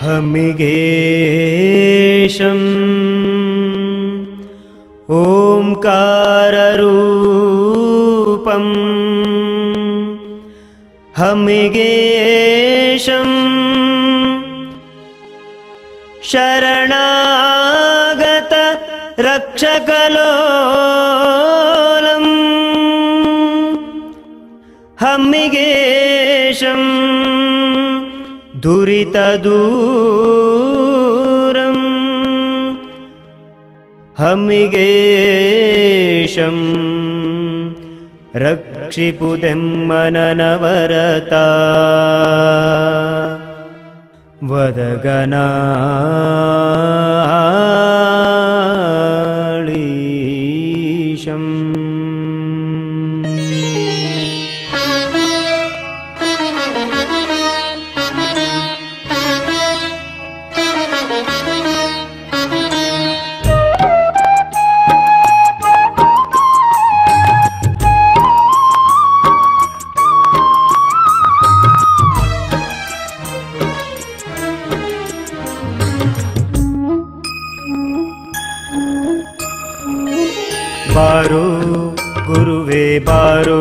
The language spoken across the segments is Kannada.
हमिगेशं ओंकाररूपं हमिगेशं शरणागत रक्षकलोलम् हमिगेशं दुरितदूरं हमिगेशं रक्षिपुदम्मननवरता वदगणाळीशम् बारो गुरुवे बारो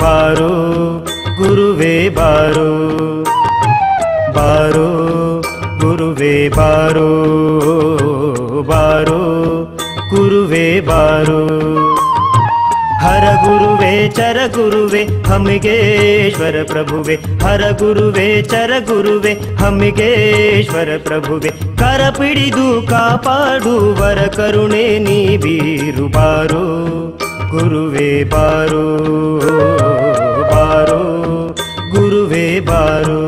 बारो गुरुवे बारो बारो गुरुवे बारो बारो गुरुवे बारो हर गुरुवे चर गुरुवे हमिगेश्वर प्रभुवे हर गुरुवे चर गुरुवे हमिगेश्वर प्रभुवे कर पिडिदु कापाडुवर करुणे नी बीरु बारो गुरुवे बारो बारो गुरुवे बारो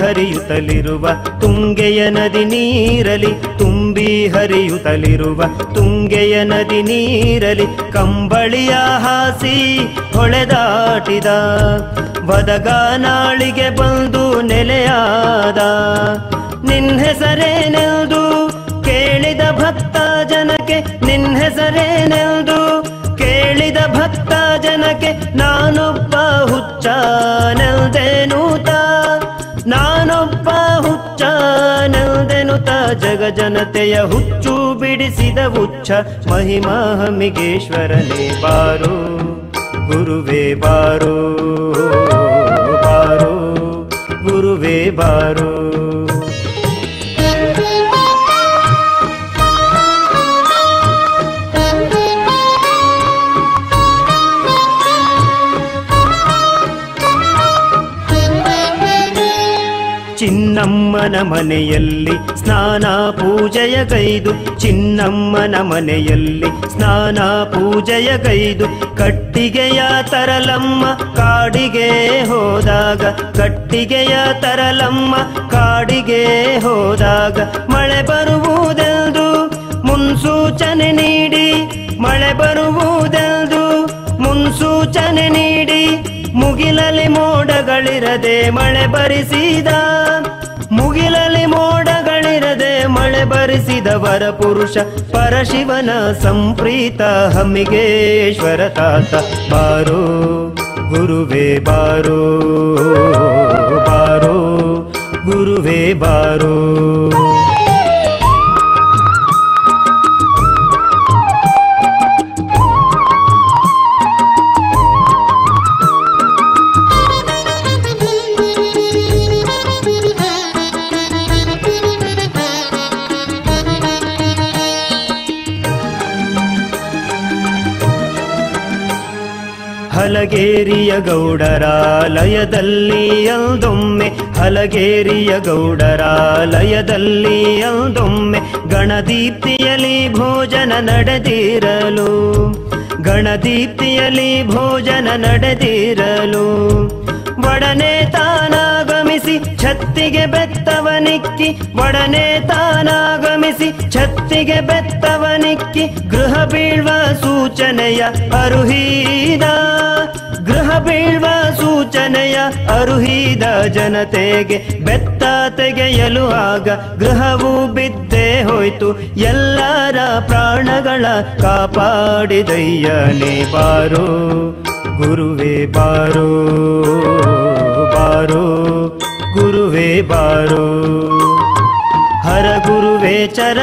ಹರಿಯುತ್ತಲಿರುವ ತುಂಗೆಯ ನದಿ ನೀರಲಿ ತುಂಬಿ ಹರಿಯುತ್ತಲಿರುವ ತುಂಗೆಯ ನದಿ ನೀರಲಿ ಕಂಬಳಿಯ ಹಾಸಿ ಹೊಳೆದಾಟಿದ ವದಗನಾಳಿಗೆ ಬಂದು ನೆಲೆಯಾದ ನಿನ್ನೆಸರೇನೆಂದು ಕೇಳಿದ ಭಕ್ತ ಜನಕ್ಕೆ ನಿನ್ನೆಸರೇನೆಂದು ಕೇಳಿದ ಭಕ್ತ ಜನಕ್ಕೆ ನಾನೊಬ್ಬ ಹುಚ್ಚ ನೆಲ್ದೇನೂತ ನಾನೊಬ್ಬ ಹುಚ್ಚ ನೆಲ್ದೆನುತ ಜಗಜನತೆಯ ಹುಚ್ಚು ಬಿಡಿಸಿದ ಹುಚ್ಚ ಮಹಿಮಾ ಹಮಿಗೇಶ್ವರನೇ ಬಾರೋ ಗುರುವೇ ಬಾರೋ ಬಾರೋ ಗುರುವೇ ಬಾರೋ ಚಿನ್ನಮ್ಮನ ಮನೆಯಲ್ಲಿ ಸ್ನಾನ ಪೂಜೆಯ ಕೈದು ಚಿನ್ನಮ್ಮನ ಮನೆಯಲ್ಲಿ ಸ್ನಾನ ಪೂಜೆಯ ಕೈದು ಕಟ್ಟಿಗೆಯ ತರಲಮ್ಮ ಕಾಡಿಗೆ ಹೋದಾಗ ಕಟ್ಟಿಗೆಯ ತರಲಮ್ಮ ಕಾಡಿಗೆ ಹೋದಾಗ ಮಳೆ ಬರುವುದೆಂದು ಮುನ್ಸೂಚನೆ ನೀಡಿ ಮಳೆ ಬರುವುದೆಂದು ಮುನ್ಸೂಚನೆ ನೀಡಿ ಮುಗಿಲಲಿ ಮೋಡಗಳಿರದೆ ಮಳೆ ಬರಿಸಿದ ಮುಗಿಲಲಿ ಮೋಡಗಳಿರದೆ ಮಳೆ ಬರಿಸಿದ ವರ ಪುರುಷ ಪರಶಿವನ ಸಂಪ್ರೀತ ಹಮಿಗೇಶ್ವರ ತಾತ ಬಾರೋ ಗುರುವೇ ಬಾರೋ ಬಾರೋ ಗುರುವೇ ಬಾರೋ ಹಲಗೇರಿಯ ಗೌಡರಾಲಯದಲ್ಲಿ ಅಂದೊಮ್ಮೆ ಹಲಗೇರಿಯ ಗೌಡರಾಲಯದಲ್ಲಿ ಅಂದೊಮ್ಮೆ ಗಣದೀಪ್ತಿಯಲ್ಲಿ ಭೋಜನ ನಡೆದಿರಲು ಗಣದೀಪ್ತಿಯಲ್ಲಿ ಭೋಜನ ನಡೆದಿರಲು ಒಡನೆ ತಾನಾಗಮಿಸಿ ಆಗಮಿಸಿ ಛತ್ತಿಗೆ ಬೆತ್ತವನಿಕ್ಕಿ ಒಡನೆ ತಾನಾಗಮಿಸಿ ಛತ್ತಿಗೆ ಬೆತ್ತವನಿಕ್ಕಿ ಗೃಹ ಬೀಳ್ವ ಸೂಚನೆಯ ಅರುಹಿದ ಗೃಹ ಬೀಳ್ವ ಸೂಚನೆಯ ಅರುಹಿದ ಜನತೆಗೆ ಬೆತ್ತ ತೆಗೆಯಲು ಆಗ ಗೃಹವು ಬಿದ್ದೇ ಹೋಯ್ತು ಎಲ್ಲರ ಪ್ರಾಣಗಳ ಕಾಪಾಡಿದಯ್ಯನೇ ಬಾರೋ ಗುರುವೇ ಬಾರೋ ಬಾರೋ ಗುರುವೇ ಬಾರೋ ಹರ ಗುರುವೇ ಚರ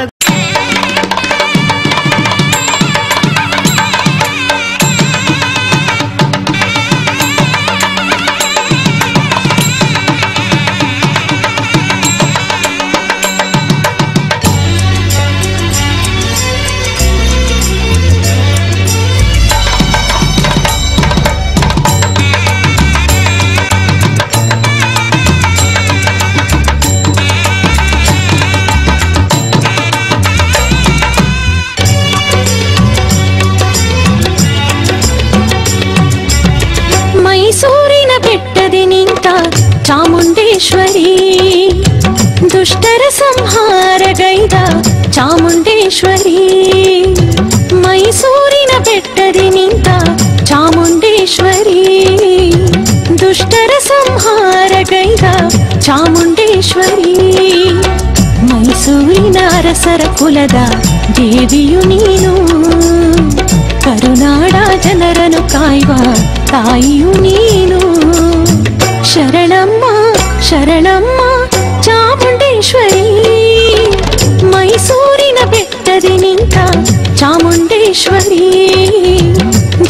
ಚಾಮುಂಡೇಶ್ವರಿ ದುಷ್ಟರ ಸಂಹಾರಗೈದ ಚಾಮುಂಡೇಶ್ವರಿ ಮೈಸೂರಿನ ಬೆಟ್ಟದಿ ನಿಂತ ಚಾಮುಂಡೇಶ್ವರಿ ದುಷ್ಟರ ಸಂಹಾರಗೈದ ಚಾಮುಂಡೇಶ್ವರಿ ಮೈಸೂರಿನ ಅರಸರ ಕುಲದ ದೇವಿಯು ನೀನು ಕರುನಾಡ ಜನರನ್ನು ಕಾಯುವ ತಾಯಿಯು ನೀನು ಶರಣಮ್ಮ ಶರಣಮ್ಮ ಚಾಮುಂಡೇಶ್ವರಿ ಮೈಸೂರಿನ ಬೆಟ್ಟದಿ ನಿಂತ ಚಾಮುಂಡೇಶ್ವರಿ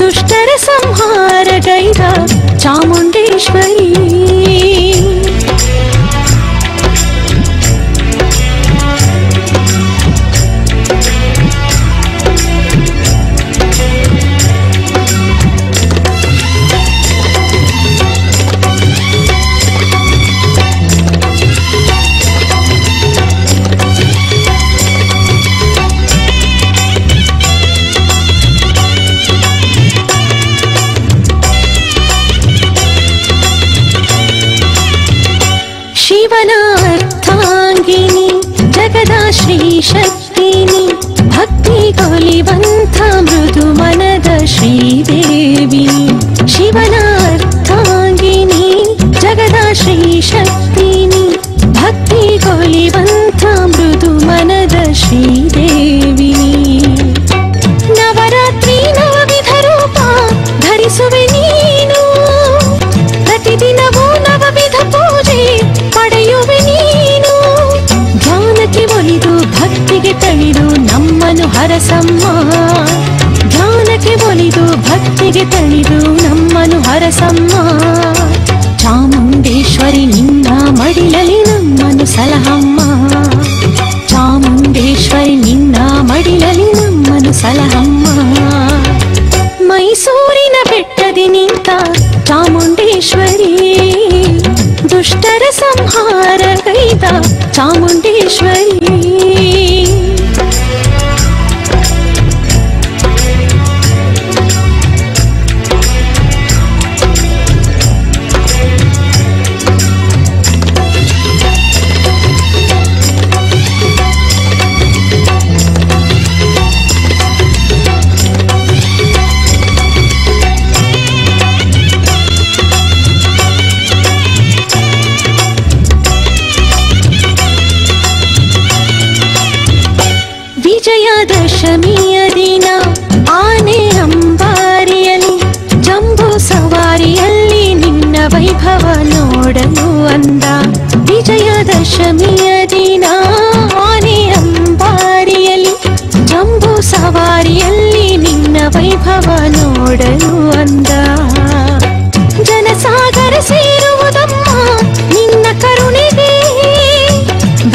ದುಷ್ಟರ ಸಂಹಾರಗೈದ ಚಾಮುಂಡೇಶ್ವರಿ ಶಕ್ತಿನಿ ಭಕ್ತಿ ಕೊಲಿವಂಥ ಮೃದು ಮನದ ಶ್ರೀದೇವಿ ಶಿವನ ಅರ್ಥಾಂಗಿನಿ ಜಗದ ಶ್ರೀ ಶಕ್ತಿನಿ ಭಕ್ತಿ ಕೊಲಿವಂಥ ಮೃದು ಮನದ ಶ್ರೀದೇವಿ ನವರಾತ್ರಿ ನವವಿಧ ರೂಪ ಧರಿಸುವೆ ನೀನು ಪ್ರತಿದಿನವೂ ನವವಿಧ ಪೂಜೆ ಪಡೆಯುವೆ ನೀನು ಧ್ಯಾನಕ್ಕೆ ಒಲಿದು ಭಕ್ತಿಗೆ ತಳಿದು ನಮ್ಮನು ಹರಸಮ್ಮ ಧ್ಯಾನಕ್ಕೆ ಒಲಿದು ಭಕ್ತಿಗೆ ತಳಿದು ನಮ್ಮನು ಹರಸಮ್ಮ ಚಾಮುಂಡೇಶ್ವರಿ ನಿನ್ನ ಮಡಿಲಲಿ ನಮ್ಮನು ಸಲಹಮ್ಮ ಚಾಮುಂಡೇಶ್ವರಿ ನಿನ್ನ ಮಡಿಲಲಿ ನಮ್ಮನು ಸಲಹಮ್ಮ ಮೈಸೂರಿನ ಬೆಟ್ಟದಿ ನಿಂತ ಚಾಮುಂಡೇಶ್ವರಿ ದುಷ್ಟರ ಸಂಹಾರ ಕೈದ ಚಾಮುಂಡೇಶ್ವರಿ ದಶಮಿಯ ದಿನ ಆನೆ ಅಂಬಾರಿಯಲ್ಲಿ ಜಂಬೂ ಸವಾರಿಯಲ್ಲಿ ನಿನ್ನ ವೈಭವ ನೋಡಲು ಅಂದ ವಿಜಯದಶಮಿಯ ದಿನ ಆನೆ ಅಂಬಾರಿಯಲ್ಲಿ ಜಂಬೂ ಸವಾರಿಯಲ್ಲಿ ನಿನ್ನ ವೈಭವ ನೋಡಲು ಅಂದ ಜನಸಾಗರ ಸೇರುವುದಮ್ಮ ನಿನ್ನ ಕರುಣೆಗೆ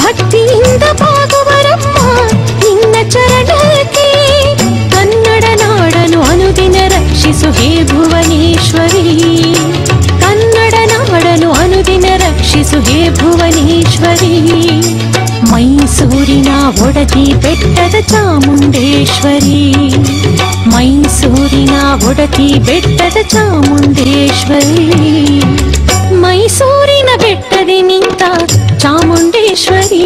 ಭಕ್ತಿಯಿಂದ ಭಾಗವರಮ್ಮ ನಿನ್ನ ಚರಣಕ್ಕೆ ಕನ್ನಡ ನಾಡನ್ನು ಅನುದಿನ ರಕ್ಷಿಸುವೆ ಭುವನೇಶ್ವರಿ ಕನ್ನಡ ನಾಡನ್ನು ಅನುದಿನ ರಕ್ಷಿಸುವೆ ಭುವನೇಶ್ವರಿ ಮೈಸೂರಿನ ಒಡತಿ ಬೆಟ್ಟದ ಚಾಮುಂಡೇಶ್ವರಿ ಮೈಸೂರಿನ ಒಡತಿ ಬೆಟ್ಟದ ಚಾಮುಂಡೇಶ್ವರಿ ಮೈಸೂರಿನ ಬೆಟ್ಟದಿ ನಿಂತ ಚಾಮುಂಡೇಶ್ವರಿ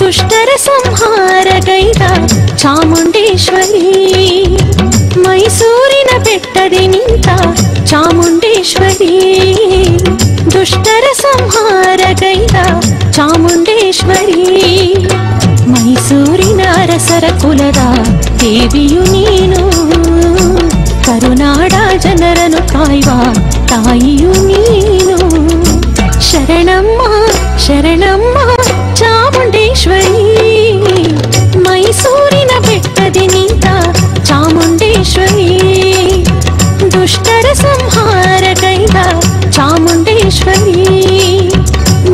ದುಷ್ಟರ ಸಂಹಾರಗೈದ ಚಾಮುಂಡೇಶ್ವರಿ ಮೈಸೂರಿನ ಬೆಟ್ಟದಿ ನಿಂತ ಚಾಮುಂಡೇಶ್ವರಿ ದುಷ್ಟರ ಸಂಹಾರಗೈದ ಚಾಮುಂಡೇಶ್ವರಿ ಮೈಸೂರಿನ ಅರಸರ ಕುಲದ ದೇವಿಯು ನೀನು ಕರುನಾಡ ಜನರನ್ನು ಕಾಯುವ ತಾಯಿಯು ನೀನು ಶರಣಮ್ಮ ಶರಣಮ್ಮ ಚಾಮುಂಡೇಶ್ವರಿ ಮೈಸೂರಿನ ಬೆಟ್ಟದಿ ನಿಂತ ಚಾಮುಂಡೇಶ್ವರಿ ದುಷ್ಟರ ಸಂಹಾರಗೈದ ಚಾಮುಂಡೇಶ್ವರಿ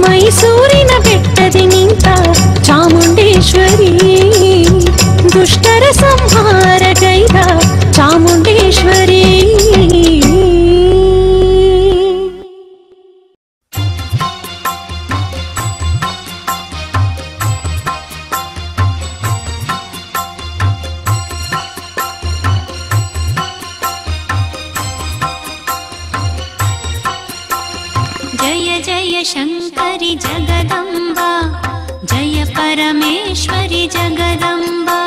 ಮೈಸೂರಿನ ಬೆಟ್ಟದಿ ನಿಂತ ಚಾಮುಂಡೇಶ್ವರಿ ದುಷ್ಟರ ಸಂಹಾರಗೈದ ಚಾಮುಂಡೇಶ್ವರಿ शंकरी जगदंबा जय परमेश्वरी जगदंबा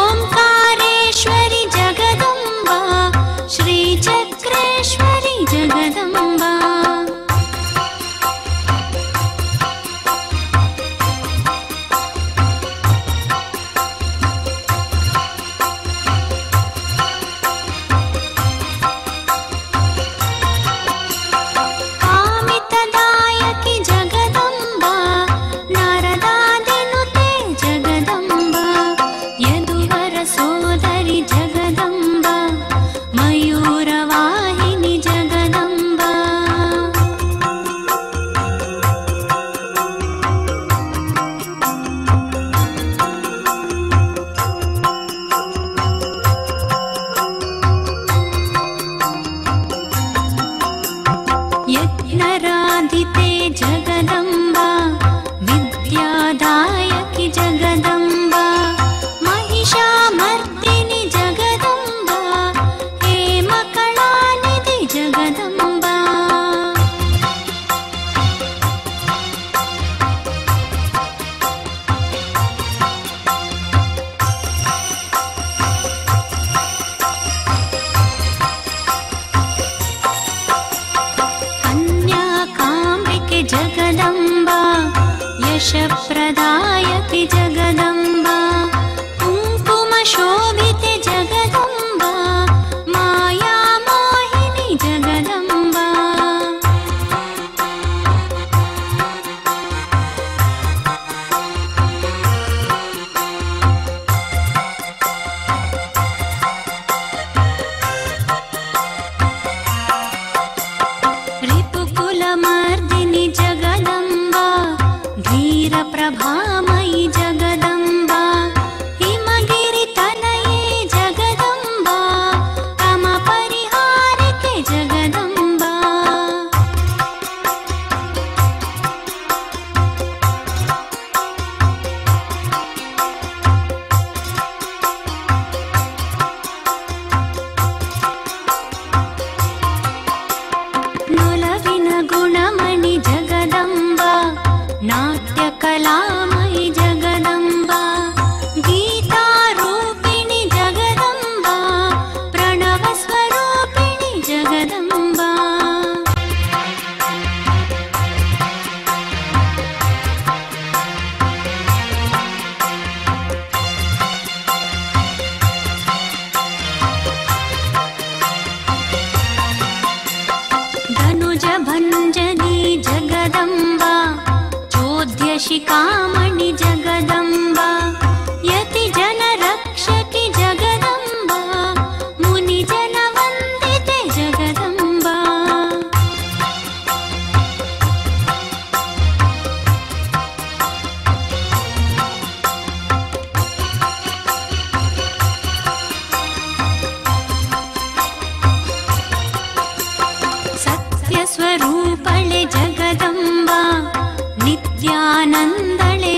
ओंकारेश्वरी जगदंबा श्री चक्रेश्वरी जगदंबा प्रदायति जगदंबा कुंकुम शोभित जगदंबा माया मोहिनी जगदंबा रिपुकुल मर्दिनी जगदंबा प्रभामयि जगदंबा हिमगिरि तनये जगदंबा तम परिहारिके जगदंबा नुलविन गुणमणि जगदंबा नाट्य कलामयि जगदंबा गीता रूपिणी जगदंबा प्रणव स्वरूपिणी जगदंबा धनुज भंजनी जगदंबा शिखामणि जगदंबा यति जन रक्षकि जगदंबा मुनि जन वंदिते जगदंबा सत्य स्वरूपले जगदंबा नित्यानंदले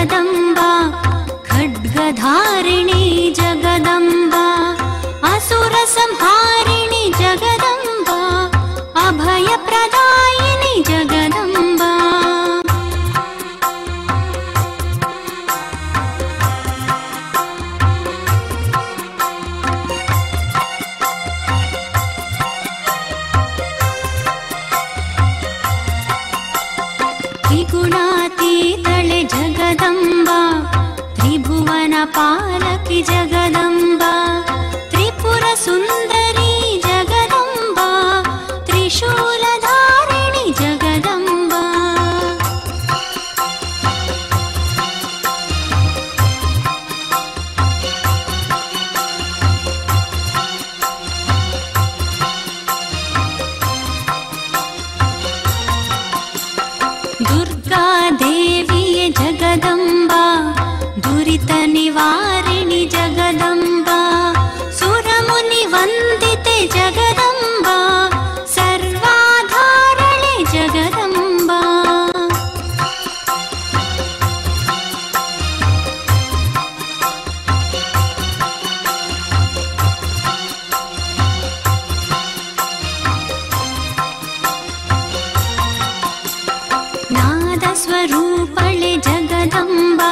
जगदम्बा खड्गधारिणी जगदम्बा असुरसंहारिणी जगदम्बा अभयप्रदायिनी जगदम्बा। त्रिगुणातीतले जगदम्बा त्रिभुवन पालकि जगदम्बा त्रिपुर सुंदरी जगदम्बा त्रिशूलधारिणी जगदम्बा। दुर्गा देवी जगदम्बा दुरित निवारिणी जगदम्बा सुरमुनि वंदिते जगदम्बा सर्वाधारणे जगदम्बा। स्वरूपले जगदम्बा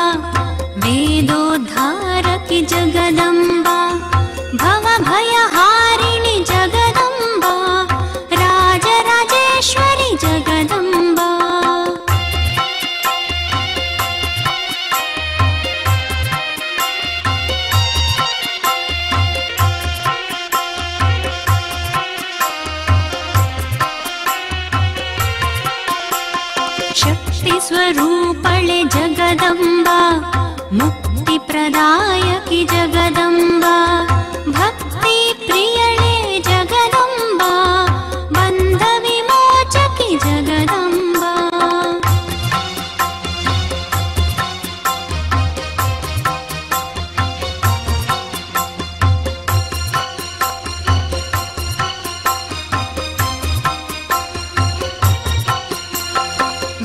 वेदोद्धारकि जगदम्बा भवभयहारिणि जगदम्बा राजराजेश्वरि जगदम्बा। स्वरूपले जगदम्बा मुक्ति प्रदायकि जगदम्बा भक्ति प्रियले जगदम्बा बंध विमोचकि जगदम्बा।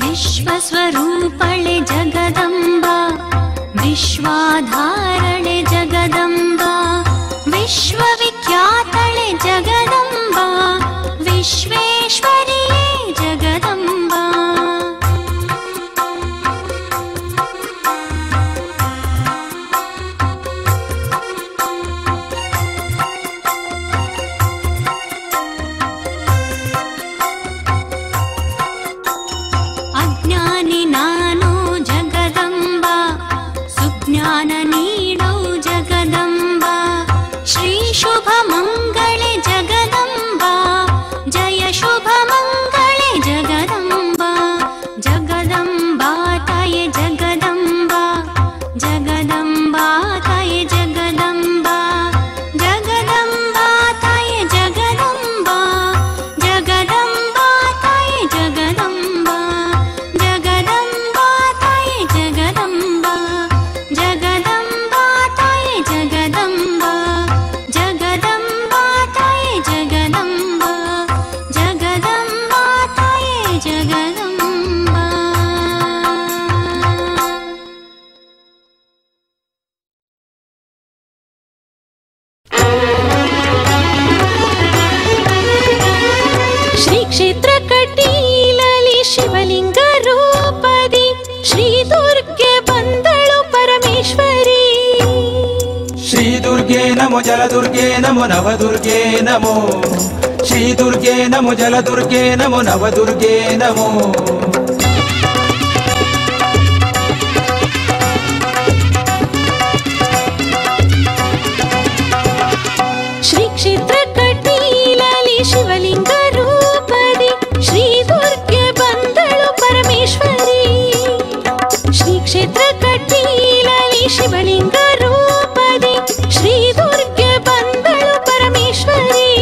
विश्वस्वरूपले जगदम्बा विश्वाधारणे जगदम्बा विश्वविख्यातले जगदम्बा विश्वेश्वरी जगदम्बा। नमो नवदुर्गे नमो। श्री क्षेत्र कटीलाली शिवलिंग रूपदे श्री दुर्गे बंदळु परमेश्वरी। श्री क्षेत्र कटीलाली शिवलिंग रूपदे श्री दुर्गे बंदळु परमेश्वरी।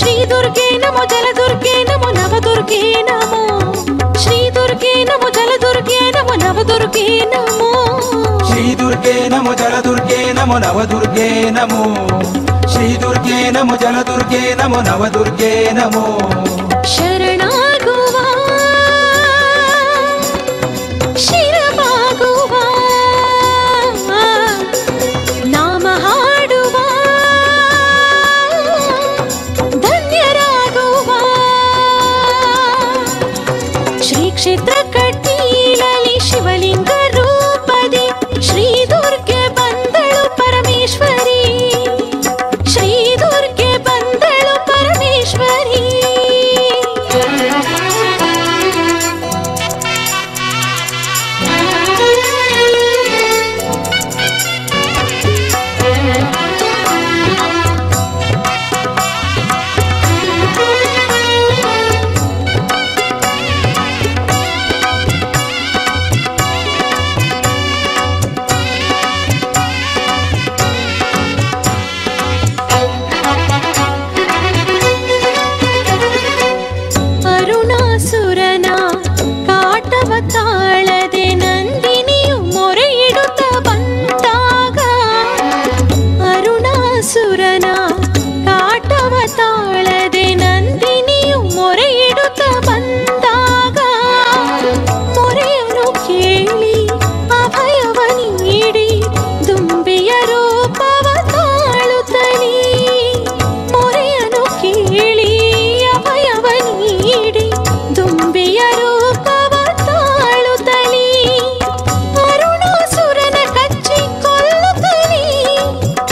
श्री दुर्गे नमो जल दुर्गे नमो नव दुर्गे नमो। श्री दुर्गे नमो जल दुर्गे नमो नव दुर्गे नमो। श्री दुर्गे नमो जल दुर्गे नमो नव दुर्गे नमो। श्री दुर्गे नमो जल दुर्गे नमो नव दुर्गे नमो। शरणागुवा शिरबागुवा ತಾಳದೆ ನಂದಿನಿಯು ಮೊರೆಯಿಡುತ್ತ ಬಂದಾಗ ಮೊರೆಯನ್ನು ಕೇಳಿ ಅಭಯವ ನೀಡಿ ದುಂಬಿಯ ರೂಪವ ತಾಳುತ್ತಲೀ ಮೊರೆಯನ್ನು ಕೇಳಿ ಅಭಯವ ನೀಡಿ ದುಂಬಿಯ ರೂಪವ ತಾಳುತ್ತಲೀ ಅರುಣಾಸುರನ ಕಚ್ಚಿ ಕೊಲ್ಲುತ್ತಲೀ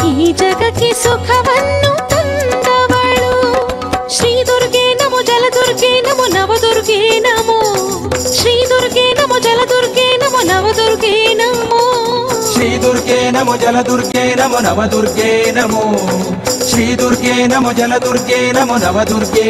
ಈ ಜಗಕ್ಕೆ ಸುಖವನ್ನು नमो जल दुर्गे नमो नव दुर्गे नमो श्री दुर्गे नमो जल दुर्गे नमो नव दुर्गे नमो श्री क्षेत्र कटीलली शिवलिंग रूपदि श्री दुर्गे बंदळु परमेश्वरी श्री दुर्गे बंदळु परमेश्वरी नमो जल दुर्गे नमो नव दुर्गे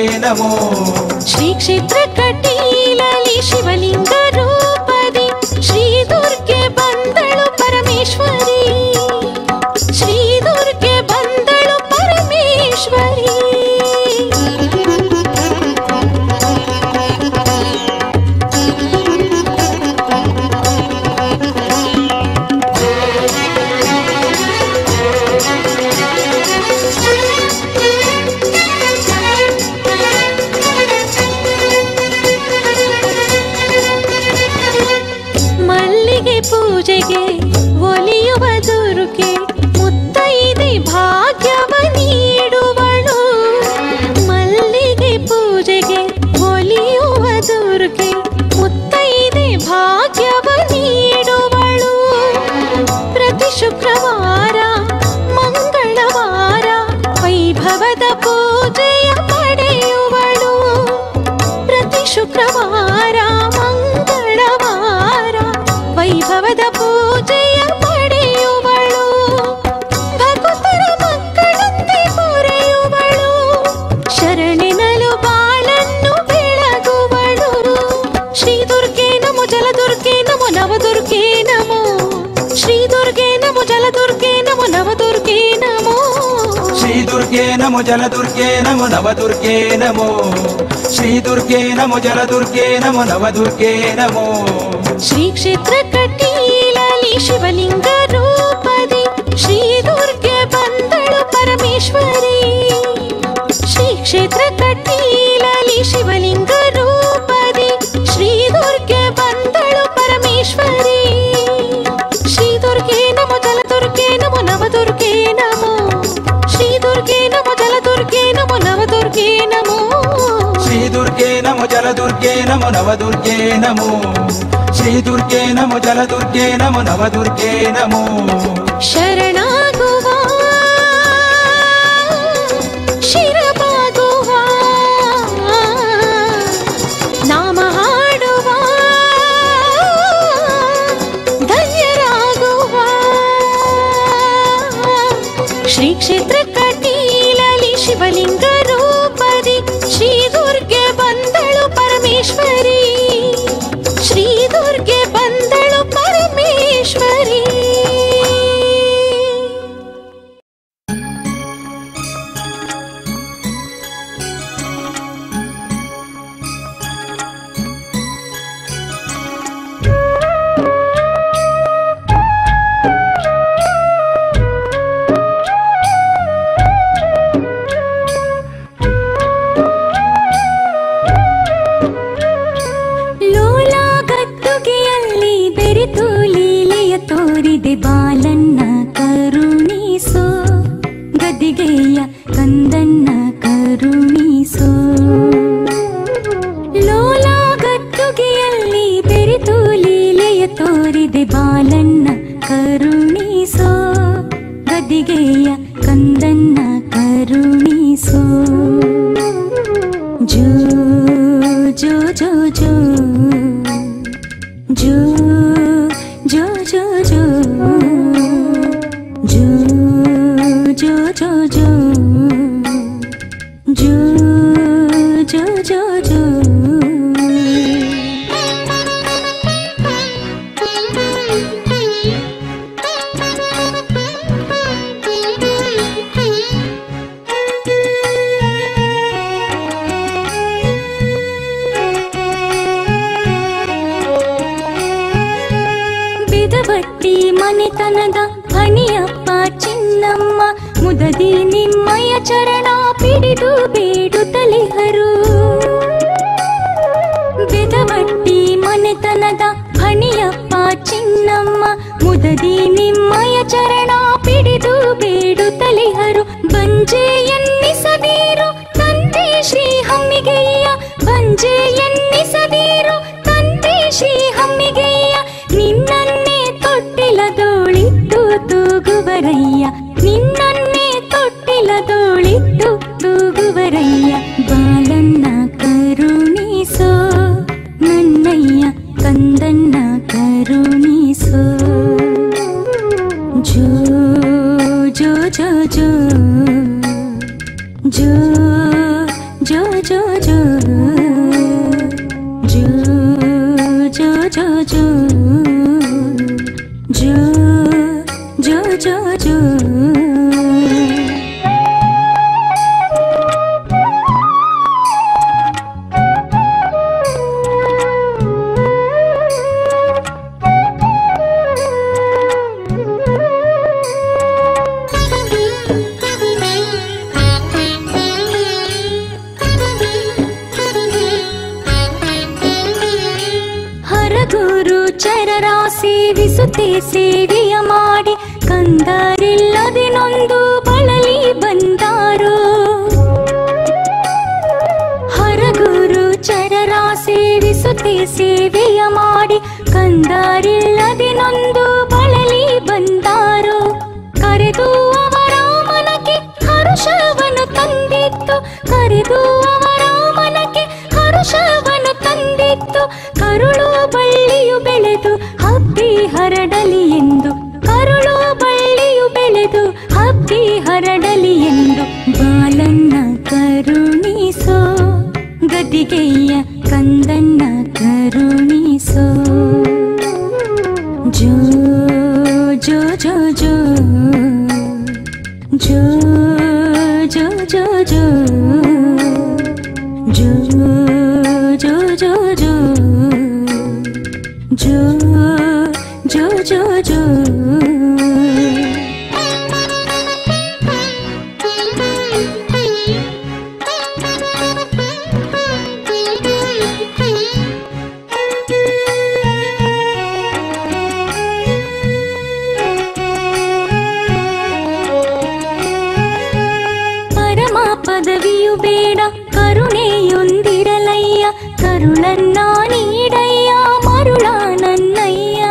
नमो श्री दुर्गे नमो जल दुर्गे नमो नव दुर्गे नमो श्री क्षेत्र कटीलली शिवलिंग रूपदि श्री दुर्गे बंदळु परमेश्वरी श्री क्षेत्र कटीलली शिवलिंग रूपदि श्री दुर्गे बंदळु परमेश्वरी श्री दुर्गे नमो जल दुर्गे नमो नव दुर्गे नमो श्री दुर्गे दुर्गे नमो जल दुर्गे नमो नव दुर्गे नमो श्री दुर्गे नमो जल दुर्गे नमो नव दुर्गे नमो शरणागुव शिरबागुव नाम हाडुव धन्यरागुव श्री क्षेत्र कटीलली शिवलिंग रूपदि श्री दुर्गे बंदळु परमेश्वरी श्री दुर्गे बंदळु परमेश्वरी दी निम्मय चरणा पिडिदु ಒದದಿ ನಿಮ್ಮಯ ಚರಣ ಪಿಡಿದು ಬೇಡುತ್ತಲಿಹರು ಬಂಜೆಯನ್ನಿಸದಿರು ತಂದೆ ಶ್ರೀ ಹಮ್ಮಿಗೆಯ ಬಂಜೆಯನ್ನಿಸದಿರು ತಂದೆ ಶ್ರೀ ಹಮ್ಮಿಗೆಯ ನಿನ್ನನ್ನೇ ತೊಟ್ಟಿಲದೋಳಿಟ್ಟು ತೂಗುವರಯ್ಯ ನಿನ್ನನ್ನೇ ತೊಟ್ಟಿಲದೋಳಿಟ್ಟು ತೂಗುವರಯ್ಯ ಬಾಲನ್ನ ಕರುಣಿಸೋ ನನ್ನಯ್ಯ ಕಂದನ್ನ ಕರುಣಿಸೋ ಜೋ ಜೋ ಜೋ ಜೋ ಜೋ ಜೋ ಜೋ ಜೋ ಜೋ ಜೋ ಜೋ ಜೋ ಜೋ ಜೋ ಜೋ ಸೇವಿಸುತ್ತೆ ಸೇವೆಯ ಮಾಡಿ ಕಂದರಿಲ್ಲದಿನೊಂದು ಬಳಲಿ ಬಂದಾರು ಹರಗುರು ಚರರ ಸೇವಿಸುತ್ತೆ ಸೇವೆಯ ಮಾಡಿ ಕಂದರಿಲ್ಲದಿನೊಂದು ಬಳಲಿ ಬಂದಾರು ಕರೆದು ಅವರ ಮನಕ್ಕೆ ಹರುಷವನ್ನು ತಂದಿತ್ತು ಕರೆದು ಅವರ ಮನಕ್ಕೆ ಹರುಷವನ್ನು ತಂದಿತ್ತು ಕರುಳು ಬಳ್ಳಿಯು ಬೆಳೆದು ಹಬ್ಬಿ ಹರಡಲಿ ಎಂದು ಕರುಳು ಬಳ್ಳಿಯು ಬೆಳೆದು ಹಬ್ಬಿ ಹರಡಲಿ ಎಂದು ಬಾಲನ್ನ ಕರುಣಿಸೋ ಗದಿಗೆಯ ಕಂದನ್ನ ಕರುಣಿಸೋ ಜೋ ಜೋ ಜೋ ಜೋ ಜೋ ಜೋ ಜೋ ಜೋ ಜೋ ಜೋ ಜೋ ಜೋ ಜೋ ಜೋ ಜೋ ಜೋ ಪರಮ ಪದವಿಯು ಬೇಡ ಕರುಣೆಯೊಂದಿರಲಯ್ಯ ಕರುಳನ್ನ ನೀಡಯ್ಯ ಮರುಳ ನನ್ನಯ್ಯ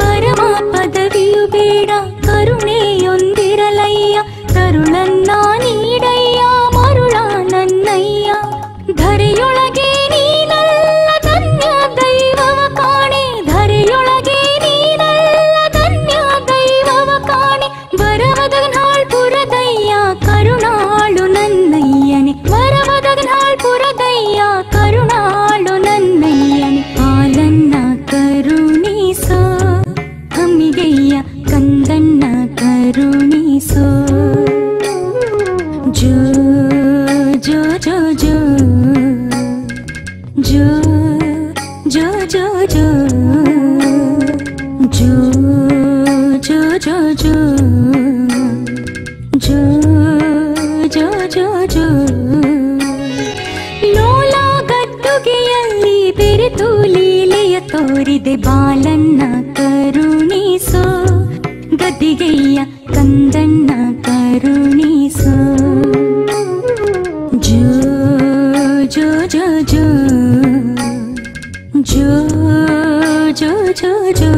ಪರಮ ಪದವಿಯು ಬೇಡ ಕರುಣೆಯೊಂದಿರಲಯ್ಯ ಕರುಳನ್ನ ನೀಡಯ್ಯ ಮರುಳ ನನ್ನಯ್ಯ ಧರೆಯೊಳಗೆ ನೀನಲ್ಲ ಧನ್ಯ ದೈವವ ಕಾಣೆ ಧರೆಯೊಳಗೆ ನೀನಲ್ಲ ಧನ್ಯ ದೈವವ ಕಾಣೆ ಬರವದನಾಳ್ ಪುರದಯ್ಯ ಕರುಣಾಳು ನನ್ನಯ್ಯನೆ ಬರವದನಾಳ್ ಪುರದಯ್ಯ ಕರುಣಾಳು ನನ್ನಯ್ಯನೆ ಬಾಲನ್ನ ಕರುಣಿಸೋ ಹಮ್ಮಿಗೆಯ ಕಂದನ್ನ ಕರುಣಿಸೋ ಜೋ ಜೋ ಜೋ ಜೋ ಜೋ ಜೋ ಜೋ ಜೋ ಜೋ ಜೋ ಜೋ ಜೋ ಜೋ ಜೋ ಜೋ ಜೋ ಲೋಲ ಗದ್ದುಗೆಯಲ್ಲಿ ಬೆರೆತು ಲೀಲೆಯ ತೋರಿದೆ ಬಾಲನ್ನ ಕರುಣಿಸೋ ಗದ್ದಿಗೆಯ ಕಂದನ್ನ ಕರುಣಿಸೋ ಜೋ ಜೋ ಜೋ ಜೋ ಜೋ ಜೋ ಜೋ ಜೋ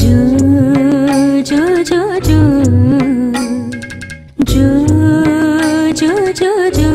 ಜೋ ಜೋ ಜೋ ಜೋ ಜೋ ಜೋ ಜೋ ಜೋ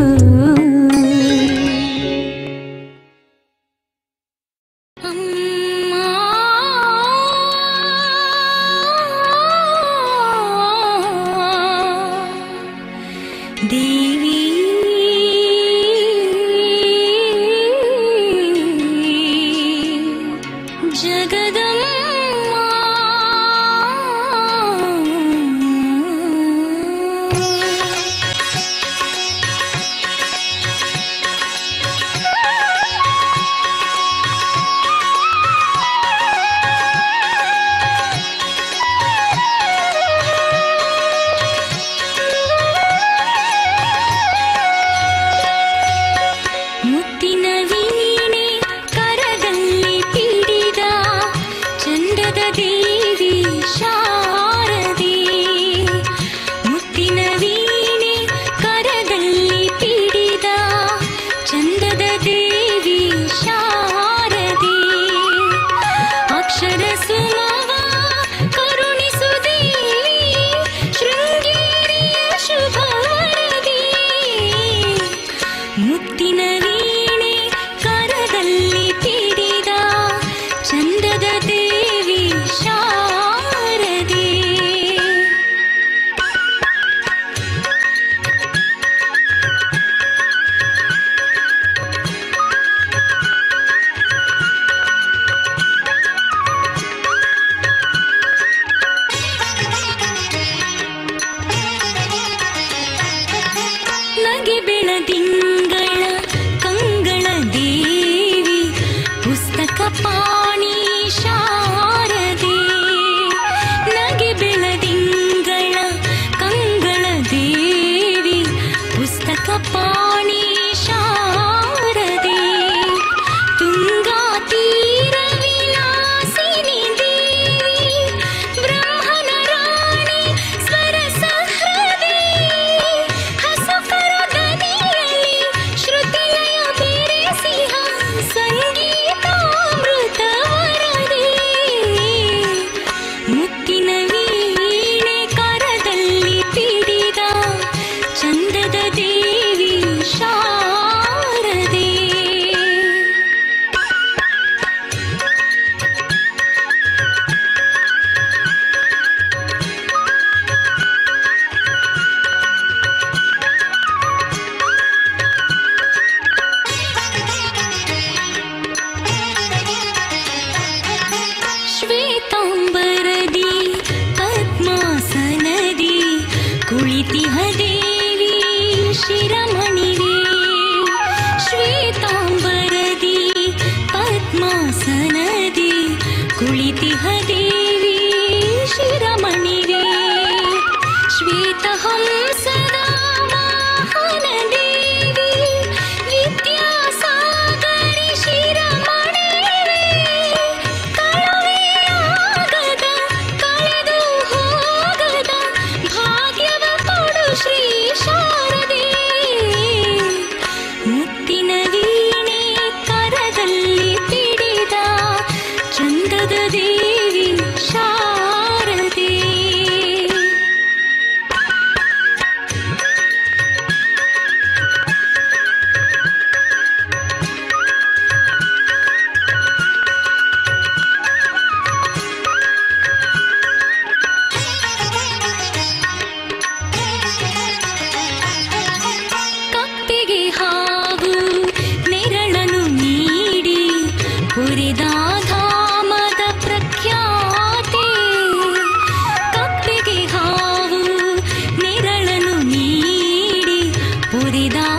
दा